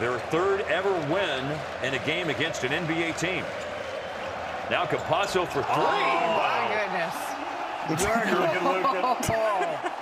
Their third ever win in a game against an NBA team. Now Campazzo for three. Oh, my goodness. You're good, Luka.